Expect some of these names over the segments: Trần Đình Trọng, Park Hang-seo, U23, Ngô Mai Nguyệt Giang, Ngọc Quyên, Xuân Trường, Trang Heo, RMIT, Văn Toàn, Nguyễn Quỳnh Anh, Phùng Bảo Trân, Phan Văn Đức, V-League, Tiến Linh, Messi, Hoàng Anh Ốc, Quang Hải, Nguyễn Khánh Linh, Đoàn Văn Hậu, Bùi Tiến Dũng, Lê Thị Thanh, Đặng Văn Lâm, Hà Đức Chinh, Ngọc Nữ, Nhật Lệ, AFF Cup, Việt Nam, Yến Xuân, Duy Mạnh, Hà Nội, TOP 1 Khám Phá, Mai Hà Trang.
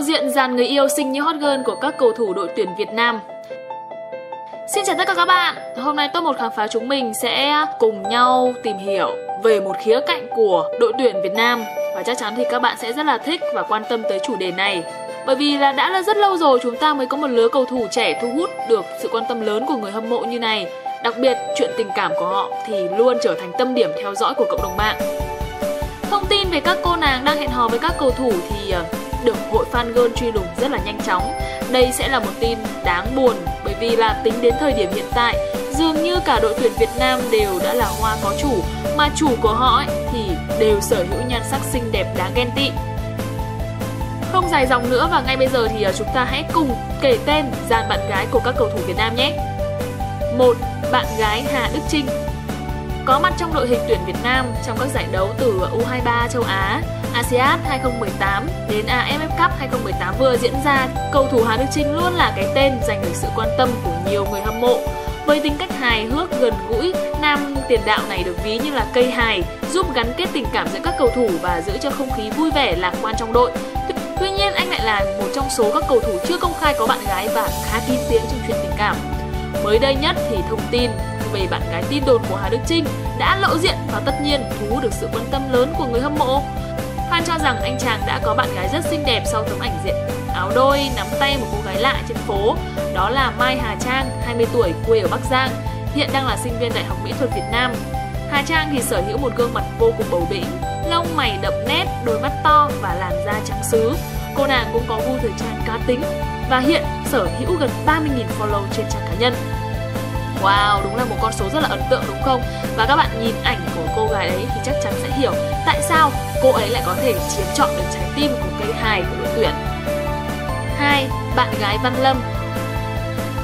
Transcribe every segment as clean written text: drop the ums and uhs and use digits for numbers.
Lộ diện dàn người yêu xinh như hot girl của các cầu thủ đội tuyển Việt Nam. Xin chào tất cả các bạn, hôm nay top 1 khám phá chúng mình sẽ cùng nhau tìm hiểu về một khía cạnh của đội tuyển Việt Nam. Và chắc chắn thì các bạn sẽ rất là thích và quan tâm tới chủ đề này. Bởi vì là đã là rất lâu rồi chúng ta mới có một lứa cầu thủ trẻ thu hút được sự quan tâm lớn của người hâm mộ như này. Đặc biệt, chuyện tình cảm của họ thì luôn trở thành tâm điểm theo dõi của cộng đồng mạng. Thông tin về các cô nàng đang hẹn hò với các cầu thủ thì được hội fan girl truy lùng rất là nhanh chóng. Đây sẽ là một tin đáng buồn bởi vì là tính đến thời điểm hiện tại, dường như cả đội tuyển Việt Nam đều đã là hoa có chủ, mà chủ của họ ấy thì đều sở hữu nhan sắc xinh đẹp đáng ghen tị. Không dài dòng nữa và ngay bây giờ thì chúng ta hãy cùng kể tên dàn bạn gái của các cầu thủ Việt Nam nhé. 1. Bạn gái Hà Đức Chinh. Có mặt trong đội hình tuyển Việt Nam trong các giải đấu từ U23 châu Á, ASEAN 2018 đến AFF Cup 2018 vừa diễn ra, cầu thủ Hà Đức Chinh luôn là cái tên giành được sự quan tâm của nhiều người hâm mộ. Với tính cách hài hước gần gũi, nam tiền đạo này được ví như là cây hài, giúp gắn kết tình cảm giữa các cầu thủ và giữ cho không khí vui vẻ lạc quan trong đội. Tuy nhiên, anh lại là một trong số các cầu thủ chưa công khai có bạn gái và khá kín tiếng trong chuyện tình cảm. Mới đây nhất thì thông tin về bạn gái tin đồn của Hà Đức Chinh đã lộ diện và tất nhiên thu hút được sự quan tâm lớn của người hâm mộ. Fan cho rằng anh chàng đã có bạn gái rất xinh đẹp sau tấm ảnh diện áo đôi nắm tay một cô gái lạ trên phố. Đó là Mai Hà Trang, 20 tuổi, quê ở Bắc Giang, hiện đang là sinh viên Đại học Mỹ thuật Việt Nam. Hà Trang thì sở hữu một gương mặt vô cùng bầu bĩnh, lông mày đậm nét, đôi mắt to và làn da trắng sứ. Cô nàng cũng có gu thời trang cá tính và hiện sở hữu gần 30.000 follow trên trang cá nhân. Wow, đúng là một con số rất là ấn tượng đúng không? Và các bạn nhìn ảnh của cô gái ấy thì chắc chắn sẽ hiểu tại sao cô ấy lại có thể chiếm trọn được trái tim của cây hài của đội tuyển. 2. Bạn gái Văn Lâm.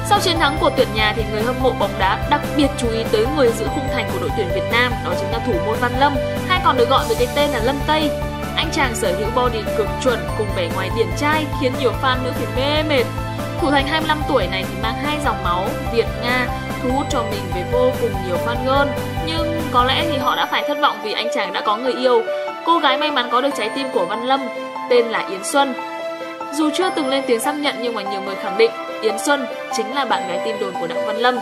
Sau chiến thắng của tuyển nhà thì người hâm mộ bóng đá đặc biệt chú ý tới người giữ khung thành của đội tuyển Việt Nam, đó chính là thủ môn Văn Lâm, hay còn được gọi với cái tên là Lâm Tây. Anh chàng sở hữu body cực chuẩn cùng vẻ ngoài điển trai khiến nhiều fan nữ phải mê mệt. Thủ thành 25 tuổi này thì mang hai dòng máu Việt-Nga, thu hút cho mình với vô cùng nhiều fan girl. Nhưng có lẽ thì họ đã phải thất vọng vì anh chàng đã có người yêu. Cô gái may mắn có được trái tim của Văn Lâm tên là Yến Xuân. Dù chưa từng lên tiếng xác nhận nhưng mà nhiều người khẳng định Yến Xuân chính là bạn gái tin đồn của Đặng Văn Lâm,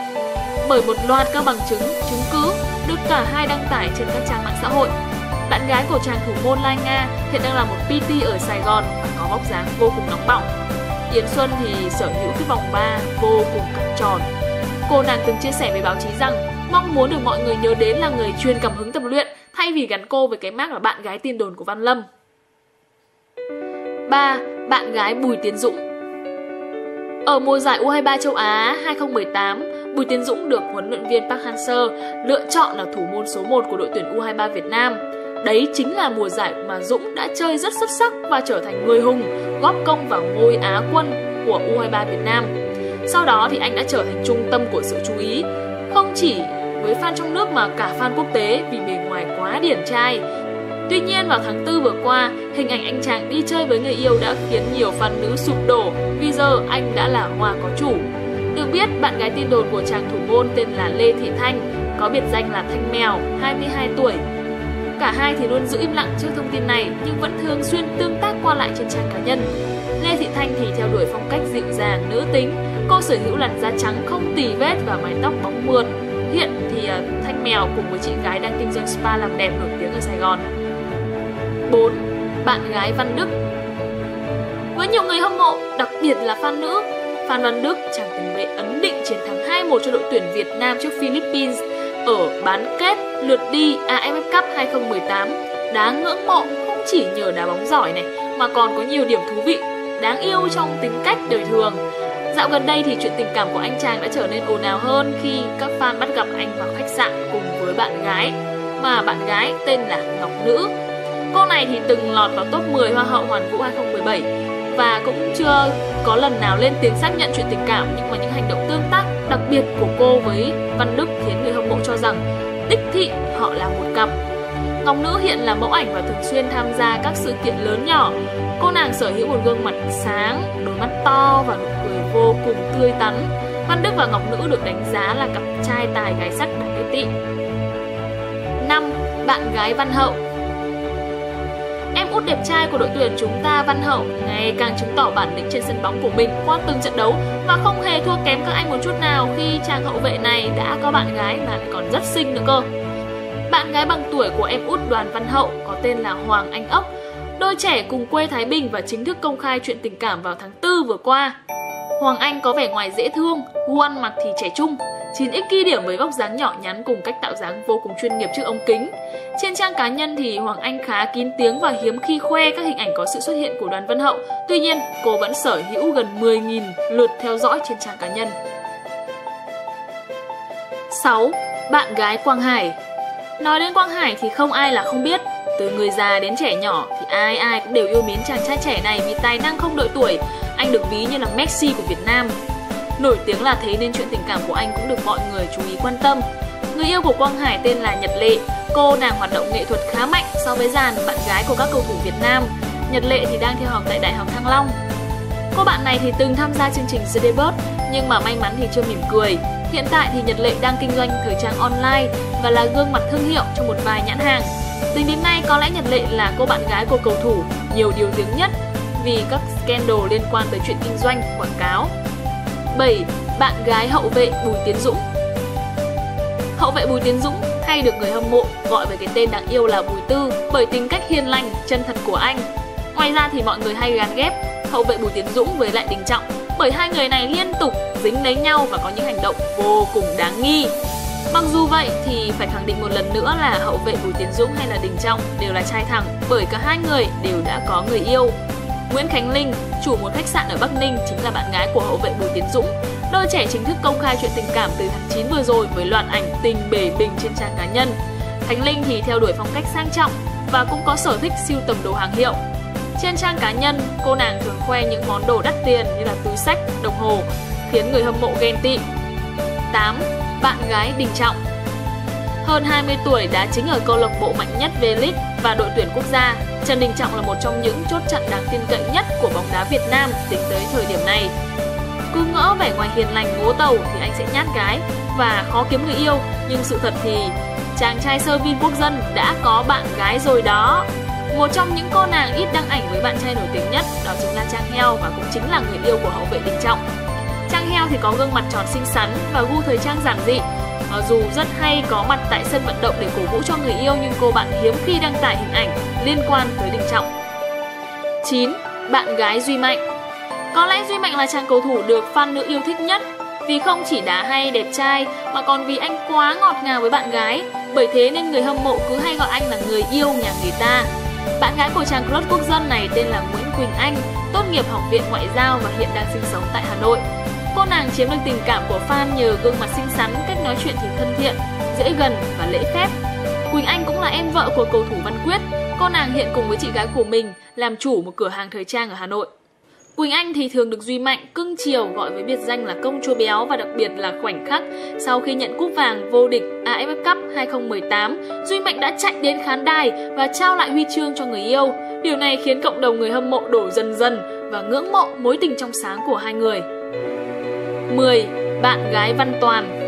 bởi một loạt các bằng chứng, chứng cứ được cả hai đăng tải trên các trang mạng xã hội. Bạn gái của chàng thủ môn Lai Nga hiện đang là một PT ở Sài Gòn và có vóc dáng vô cùng nóng bỏng. Yến Xuân thì sở hữu cái vòng ba vô cùng căng tròn. Cô nàng từng chia sẻ với báo chí rằng mong muốn được mọi người nhớ đến là người truyền cảm hứng tập luyện thay vì gắn cô với cái mác là bạn gái tin đồn của Văn Lâm. 3. Bạn gái Bùi Tiến Dũng. Ở mùa giải U23 châu Á 2018, Bùi Tiến Dũng được huấn luyện viên Park Hang-seo lựa chọn là thủ môn số 1 của đội tuyển U23 Việt Nam. Đấy chính là mùa giải mà Dũng đã chơi rất xuất sắc và trở thành người hùng, góp công vào ngôi Á quân của U23 Việt Nam. Sau đó thì anh đã trở thành trung tâm của sự chú ý, không chỉ với fan trong nước mà cả fan quốc tế vì bề ngoài quá điển trai. Tuy nhiên vào tháng 4 vừa qua, hình ảnh anh chàng đi chơi với người yêu đã khiến nhiều fan nữ sụp đổ vì giờ anh đã là hoa có chủ. Được biết, bạn gái tin đồn của chàng thủ môn tên là Lê Thị Thanh, có biệt danh là Thanh Mèo, 22 tuổi. Cả hai thì luôn giữ im lặng trước thông tin này nhưng vẫn thường xuyên tương tác qua lại trên trang cá nhân. Lê Thị Thanh thì theo đuổi phong cách dịu dàng, nữ tính, cô sở hữu làn da trắng không tì vết và mái tóc bóng mượt. Hiện thì Thanh Mèo cùng với chị gái đang kinh doanh spa làm đẹp nổi tiếng ở Sài Gòn. 4. Bạn gái Văn Đức. Với nhiều người hâm mộ, đặc biệt là fan nữ, Phan Văn Đức chẳng từng vệ ấn định chiến thắng 2-1 cho đội tuyển Việt Nam trước Philippines ở bán kết lượt đi AFF Cup 2018. Đáng ngưỡng mộ không chỉ nhờ đá bóng giỏi này mà còn có nhiều điểm thú vị, đáng yêu trong tính cách đời thường. Dạo gần đây thì chuyện tình cảm của anh chàng đã trở nên ồn ào hơn khi các fan bắt gặp anh vào khách sạn cùng với bạn gái, mà bạn gái tên là Ngọc Nữ. Cô này thì từng lọt vào top 10 Hoa hậu Hoàn vũ 2017 và cũng chưa có lần nào lên tiếng xác nhận chuyện tình cảm, nhưng mà những hành động tương tác đặc biệt của cô với Văn Đức khiến người hâm mộ cho rằng đích thị họ là một cặp. Ngọc Nữ hiện là mẫu ảnh và thường xuyên tham gia các sự kiện lớn nhỏ. Cô nàng sở hữu một gương mặt sáng, đôi mắt to và nụ cười vô cùng tươi tắn. Văn Đức và Ngọc Nữ được đánh giá là cặp trai tài gái sắc đáng ghen tị. 5. Bạn gái Văn Hậu. út đẹp trai của đội tuyển chúng ta, Văn Hậu, ngày càng chứng tỏ bản lĩnh trên sân bóng của mình qua từng trận đấu và không hề thua kém các anh một chút nào khi chàng hậu vệ này đã có bạn gái mà lại còn rất xinh nữa cơ. Bạn gái bằng tuổi của em út Đoàn Văn Hậu có tên là Hoàng Anh Ốc. Đôi trẻ cùng quê Thái Bình và chính thức công khai chuyện tình cảm vào tháng 4 vừa qua. Hoàng Anh có vẻ ngoài dễ thương, gu ăn mặc thì trẻ trung, 9x ghi điểm với vóc dáng nhỏ nhắn cùng cách tạo dáng vô cùng chuyên nghiệp trước ống kính. Trên trang cá nhân thì Hoàng Anh khá kín tiếng và hiếm khi khoe các hình ảnh có sự xuất hiện của Đoàn Văn Hậu. Tuy nhiên, cô vẫn sở hữu gần 10.000 lượt theo dõi trên trang cá nhân. 6. Bạn gái Quang Hải. Nói đến Quang Hải thì không ai là không biết. Từ người già đến trẻ nhỏ thì ai ai cũng đều yêu mến chàng trai trẻ này vì tài năng không đợi tuổi. Anh được ví như là Messi của Việt Nam. Nổi tiếng là thế nên chuyện tình cảm của anh cũng được mọi người chú ý quan tâm. Người yêu của Quang Hải tên là Nhật Lệ. Cô nàng hoạt động nghệ thuật khá mạnh so với dàn bạn gái của các cầu thủ Việt Nam. Nhật Lệ thì đang theo học tại Đại học Thăng Long. Cô bạn này thì từng tham gia chương trình The Debut nhưng mà may mắn thì chưa mỉm cười. Hiện tại thì Nhật Lệ đang kinh doanh thời trang online và là gương mặt thương hiệu trong một vài nhãn hàng. Tính đến nay có lẽ Nhật Lệ là cô bạn gái của cầu thủ nhiều điều tiếng nhất vì các scandal liên quan tới chuyện kinh doanh, quảng cáo. 7. Bạn gái hậu vệ Bùi Tiến Dũng. Hậu vệ Bùi Tiến Dũng hay được người hâm mộ gọi với cái tên đáng yêu là Bùi Tư bởi tính cách hiền lành, chân thật của anh. Ngoài ra thì mọi người hay gán ghép hậu vệ Bùi Tiến Dũng với Trần Đình Trọng bởi hai người này liên tục dính lấy nhau và có những hành động vô cùng đáng nghi. Mặc dù vậy thì phải khẳng định một lần nữa là hậu vệ Bùi Tiến Dũng hay là Đình Trọng đều là trai thẳng bởi cả hai người đều đã có người yêu. Nguyễn Khánh Linh, chủ một khách sạn ở Bắc Ninh chính là bạn gái của hậu vệ Bùi Tiến Dũng. Đôi trẻ chính thức công khai chuyện tình cảm từ tháng 9 vừa rồi với loạt ảnh tình bể bình trên trang cá nhân. Khánh Linh thì theo đuổi phong cách sang trọng và cũng có sở thích sưu tầm đồ hàng hiệu. Trên trang cá nhân, cô nàng thường khoe những món đồ đắt tiền như là túi xách, đồng hồ, khiến người hâm mộ ghen tị. 8. Bạn gái Đình Trọng. Hơn 20 tuổi đá chính ở câu lạc bộ mạnh nhất V-League và đội tuyển quốc gia, Trần Đình Trọng là một trong những chốt chặn đáng tin cậy nhất của bóng đá Việt Nam tính tới thời điểm này. Cứ ngỡ vẻ ngoài hiền lành ngố tàu thì anh sẽ nhát gái và khó kiếm người yêu, nhưng sự thật thì chàng trai sơ Vin Quốc dân đã có bạn gái rồi đó. Một trong những cô nàng ít đăng ảnh với bạn trai nổi tiếng nhất đó chính là Trang Heo và cũng chính là người yêu của hậu vệ Đình Trọng. Trang Heo thì có gương mặt tròn xinh xắn và gu thời trang giản dị. Dù rất hay có mặt tại sân vận động để cổ vũ cho người yêu nhưng cô bạn hiếm khi đăng tải hình ảnh liên quan tới Đình Trọng. 9. Bạn gái Duy Mạnh. Có lẽ Duy Mạnh là chàng cầu thủ được fan nữ yêu thích nhất vì không chỉ đá hay đẹp trai mà còn vì anh quá ngọt ngào với bạn gái. Bởi thế nên người hâm mộ cứ hay gọi anh là người yêu nhà người ta. Bạn gái của chàng crush quốc dân này tên là Nguyễn Quỳnh Anh, tốt nghiệp Học viện Ngoại giao và hiện đang sinh sống tại Hà Nội. Cô nàng chiếm được tình cảm của fan nhờ gương mặt xinh xắn, cách nói chuyện thì thân thiện, dễ gần và lễ phép. Quỳnh Anh cũng là em vợ của cầu thủ Văn Quyết. Cô nàng hiện cùng với chị gái của mình làm chủ một cửa hàng thời trang ở Hà Nội. Quỳnh Anh thì thường được Duy Mạnh cưng chiều gọi với biệt danh là công chúa béo và đặc biệt là khoảnh khắc sau khi nhận cúp vàng vô địch AFF Cup 2018, Duy Mạnh đã chạy đến khán đài và trao lại huy chương cho người yêu. Điều này khiến cộng đồng người hâm mộ đổ dần dần và ngưỡng mộ mối tình trong sáng của hai người. 10. Bạn gái Văn Toàn.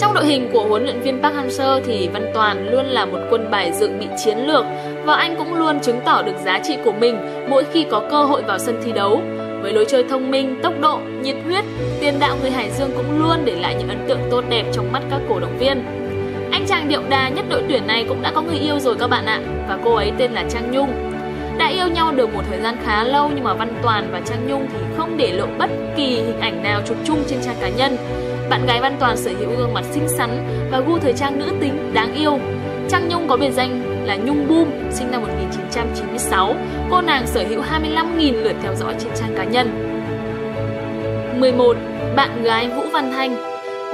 Trong đội hình của huấn luyện viên Park Hang-seo thì Văn Toàn luôn là một quân bài dự bị chiến lược và anh cũng luôn chứng tỏ được giá trị của mình mỗi khi có cơ hội vào sân thi đấu. Với lối chơi thông minh, tốc độ, nhiệt huyết, tiền đạo người Hải Dương cũng luôn để lại những ấn tượng tốt đẹp trong mắt các cổ động viên. Anh chàng điệu đà nhất đội tuyển này cũng đã có người yêu rồi các bạn ạ, và cô ấy tên là Trang Nhung. Đã yêu nhau được một thời gian khá lâu nhưng mà Văn Toàn và Trang Nhung thì không để lộ bất kỳ hình ảnh nào chụp chung trên trang cá nhân. Bạn gái Văn Toàn sở hữu gương mặt xinh xắn và gu thời trang nữ tính đáng yêu. Trang Nhung có biệt danh là Nhung Bum, sinh năm 1996. Cô nàng sở hữu 25.000 lượt theo dõi trên trang cá nhân. 11. Bạn gái Vũ Văn Thanh.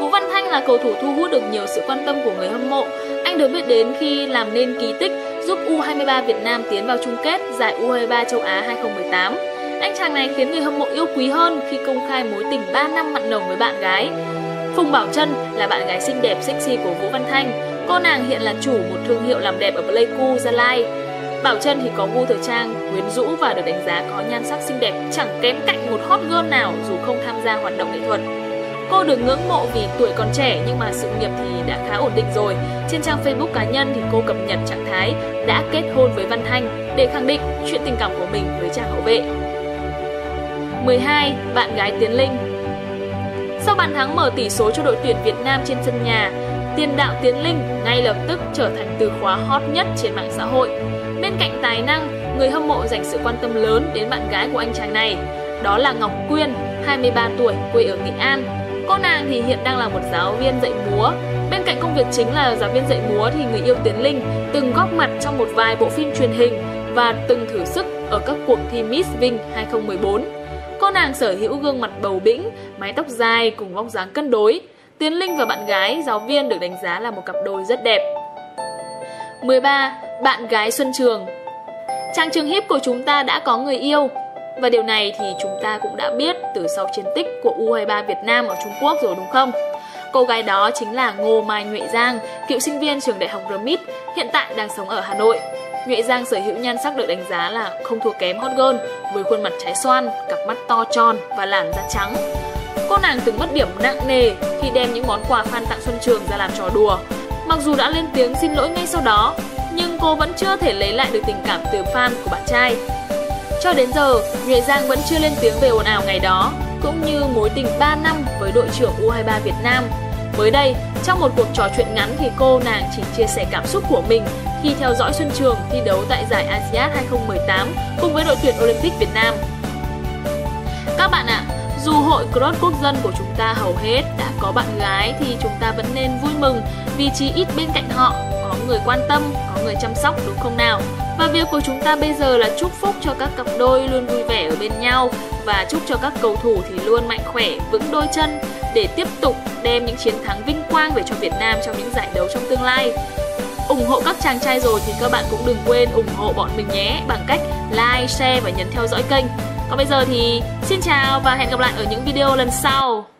Vũ Văn Thanh là cầu thủ thu hút được nhiều sự quan tâm của người hâm mộ. Anh được biết đến khi làm nên kỳ tích giúp U23 Việt Nam tiến vào chung kết giải U23 châu Á 2018. Anh chàng này khiến người hâm mộ yêu quý hơn khi công khai mối tình 3 năm mặn nồng với bạn gái. Phùng Bảo Trân là bạn gái xinh đẹp sexy của Vũ Văn Thanh. Cô nàng hiện là chủ một thương hiệu làm đẹp ở Pleiku, Gia Lai. Bảo Trân thì có gu thời trang, quyến rũ và được đánh giá có nhan sắc xinh đẹp chẳng kém cạnh một hot girl nào dù không tham gia hoạt động nghệ thuật. Cô được ngưỡng mộ vì tuổi còn trẻ nhưng mà sự nghiệp thì đã khá ổn định rồi. Trên trang Facebook cá nhân thì cô cập nhật trạng thái đã kết hôn với Văn Thanh để khẳng định chuyện tình cảm của mình với chàng hậu vệ. 12. Bạn gái Tiến Linh. Sau bàn thắng mở tỷ số cho đội tuyển Việt Nam trên sân nhà, tiền đạo Tiến Linh ngay lập tức trở thành từ khóa hot nhất trên mạng xã hội. Bên cạnh tài năng, người hâm mộ dành sự quan tâm lớn đến bạn gái của anh chàng này. Đó là Ngọc Quyên, 23 tuổi, quê ở Nghệ An. Cô nàng thì hiện đang là một giáo viên dạy múa. Bên cạnh công việc chính là giáo viên dạy múa thì người yêu Tiến Linh từng góp mặt trong một vài bộ phim truyền hình và từng thử sức ở các cuộc thi Miss Vinh 2014. Cô nàng sở hữu gương mặt bầu bĩnh, mái tóc dài cùng vóc dáng cân đối. Tiến Linh và bạn gái giáo viên được đánh giá là một cặp đôi rất đẹp. 13. Bạn gái Xuân Trường. Chàng Trường Hip của chúng ta đã có người yêu. Và điều này thì chúng ta cũng đã biết từ sau chiến tích của U23 Việt Nam ở Trung Quốc rồi đúng không? Cô gái đó chính là Ngô Mai Nguyệt Giang, cựu sinh viên trường đại học RMIT, hiện tại đang sống ở Hà Nội. Nguyệt Giang sở hữu nhan sắc được đánh giá là không thua kém hot girl, với khuôn mặt trái xoan, cặp mắt to tròn và làn da trắng. Cô nàng từng mất điểm nặng nề khi đem những món quà fan tặng Xuân Trường ra làm trò đùa. Mặc dù đã lên tiếng xin lỗi ngay sau đó, nhưng cô vẫn chưa thể lấy lại được tình cảm từ fan của bạn trai. Cho đến giờ, Nguyễn Giang vẫn chưa lên tiếng về ồn ào ngày đó, cũng như mối tình 3 năm với đội trưởng U23 Việt Nam. Mới đây, trong một cuộc trò chuyện ngắn thì cô nàng chỉ chia sẻ cảm xúc của mình khi theo dõi Xuân Trường thi đấu tại giải ASEAN 2018 cùng với đội tuyển Olympic Việt Nam. Các bạn ạ, dù hội cross quốc dân của chúng ta hầu hết đã có bạn gái thì chúng ta vẫn nên vui mừng vì chí ít bên cạnh họ có người quan tâm, có người chăm sóc đúng không nào? Và việc của chúng ta bây giờ là chúc phúc cho các cặp đôi luôn vui vẻ ở bên nhau và chúc cho các cầu thủ thì luôn mạnh khỏe, vững đôi chân để tiếp tục đem những chiến thắng vinh quang về cho Việt Nam trong những giải đấu trong tương lai. Ủng hộ các chàng trai rồi thì các bạn cũng đừng quên ủng hộ bọn mình nhé bằng cách like, share và nhấn theo dõi kênh. Còn bây giờ thì xin chào và hẹn gặp lại ở những video lần sau.